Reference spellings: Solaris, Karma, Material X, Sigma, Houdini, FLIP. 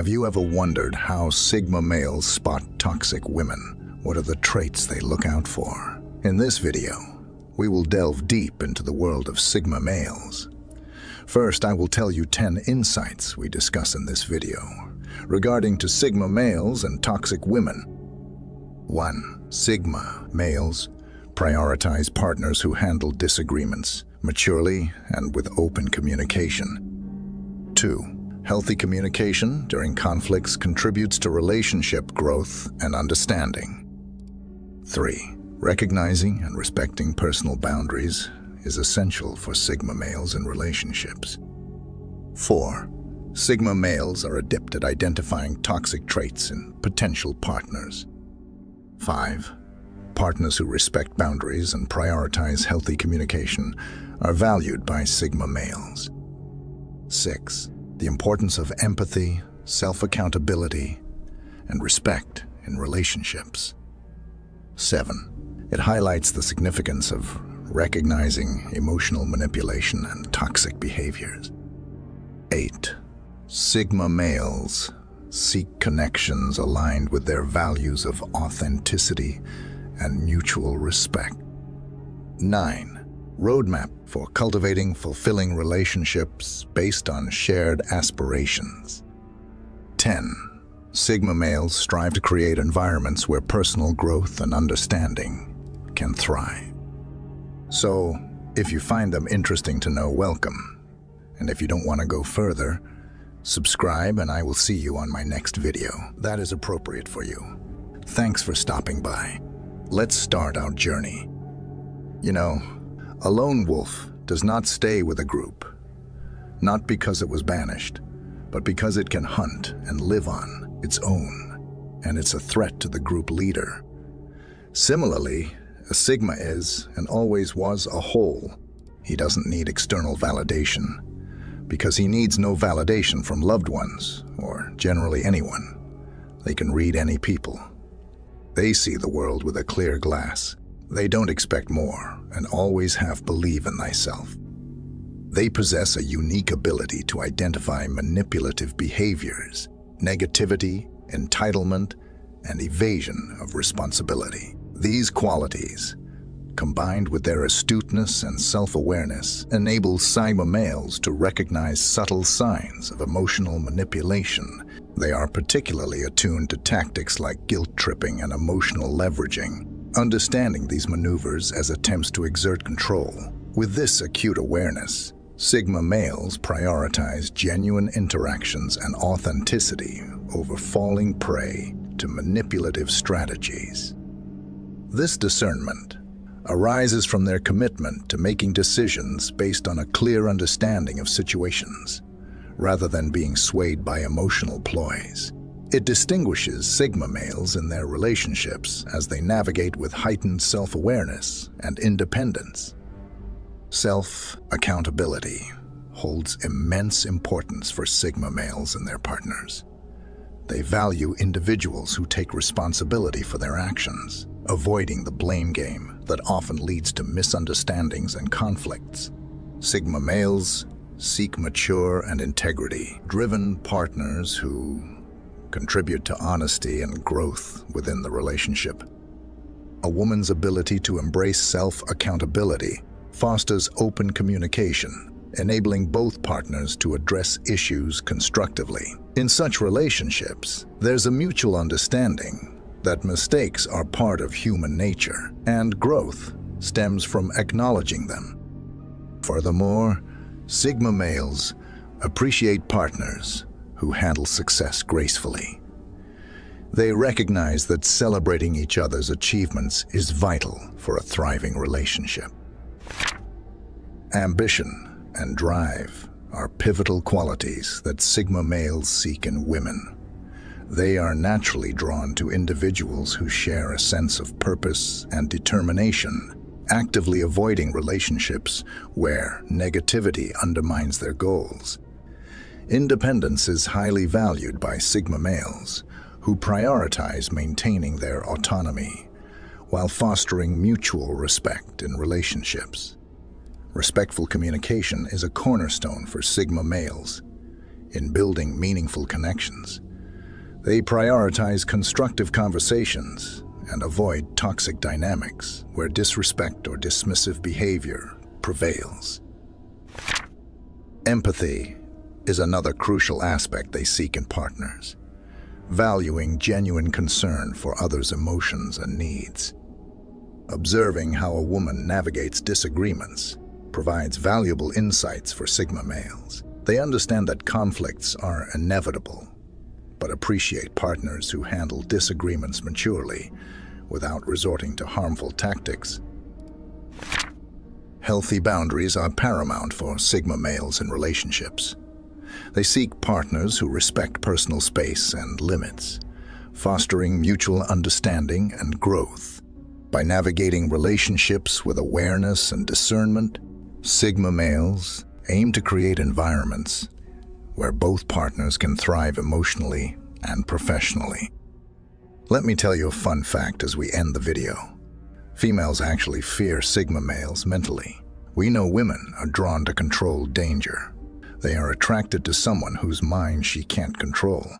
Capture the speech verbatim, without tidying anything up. Have you ever wondered how Sigma males spot toxic women? What are the traits they look out for? In this video, we will delve deep into the world of Sigma males. First, I will tell you ten insights we discuss in this video regarding to Sigma males and toxic women. one. Sigma males prioritize partners who handle disagreements maturely and with open communication. two. Healthy communication during conflicts contributes to relationship growth and understanding. three. Recognizing and respecting personal boundaries is essential for Sigma males in relationships. four. Sigma males are adept at identifying toxic traits in potential partners. five. Partners who respect boundaries and prioritize healthy communication are valued by Sigma males. six. The importance of empathy, self-accountability, and respect in relationships. seven. It highlights the significance of recognizing emotional manipulation and toxic behaviors. eight. Sigma males seek connections aligned with their values of authenticity and mutual respect. nine. Roadmap for cultivating fulfilling relationships based on shared aspirations. ten. Sigma males strive to create environments where personal growth and understanding can thrive. So, if you find them interesting to know, welcome. And if you don't want to go further, subscribe and I will see you on my next video that is appropriate for you. Thanks for stopping by. Let's start our journey. You know, a lone wolf does not stay with a group, not because it was banished, but because it can hunt and live on its own, and it's a threat to the group leader. Similarly, a Sigma is, and always was, a whole. He doesn't need external validation, because he needs no validation from loved ones, or generally anyone. They can read any people. They see the world with a clear glass. They don't expect more, and always have believe in thyself. They possess a unique ability to identify manipulative behaviors, negativity, entitlement, and evasion of responsibility. These qualities, combined with their astuteness and self-awareness, enable Sigma males to recognize subtle signs of emotional manipulation. They are particularly attuned to tactics like guilt-tripping and emotional leveraging, understanding these maneuvers as attempts to exert control. With this acute awareness, Sigma males prioritize genuine interactions and authenticity over falling prey to manipulative strategies. This discernment arises from their commitment to making decisions based on a clear understanding of situations, rather than being swayed by emotional ploys. It distinguishes Sigma males in their relationships as they navigate with heightened self-awareness and independence. Self-accountability holds immense importance for Sigma males and their partners. They value individuals who take responsibility for their actions, avoiding the blame game that often leads to misunderstandings and conflicts. Sigma males seek mature and integrity-driven partners who contribute to honesty and growth within the relationship. A woman's ability to embrace self-accountability fosters open communication, enabling both partners to address issues constructively. In such relationships, there's a mutual understanding that mistakes are part of human nature, and growth stems from acknowledging them. Furthermore, Sigma males appreciate partners who handle success gracefully. They recognize that celebrating each other's achievements is vital for a thriving relationship. Ambition and drive are pivotal qualities that Sigma males seek in women. They are naturally drawn to individuals who share a sense of purpose and determination, actively avoiding relationships where negativity undermines their goals. Independence is highly valued by Sigma males, who prioritize maintaining their autonomy while fostering mutual respect in relationships. Respectful communication is a cornerstone for Sigma males in building meaningful connections. They prioritize constructive conversations and avoid toxic dynamics where disrespect or dismissive behavior prevails. Empathy is another crucial aspect they seek in partners, valuing genuine concern for others' emotions and needs. Observing how a woman navigates disagreements provides valuable insights for Sigma males. They understand that conflicts are inevitable, but appreciate partners who handle disagreements maturely without resorting to harmful tactics. Healthy boundaries are paramount for Sigma males in relationships. They seek partners who respect personal space and limits, fostering mutual understanding and growth. By navigating relationships with awareness and discernment, Sigma males aim to create environments where both partners can thrive emotionally and professionally. Let me tell you a fun fact as we end the video. Females actually fear Sigma males mentally. We know women are drawn to controlled danger. They are attracted to someone whose mind she can't control.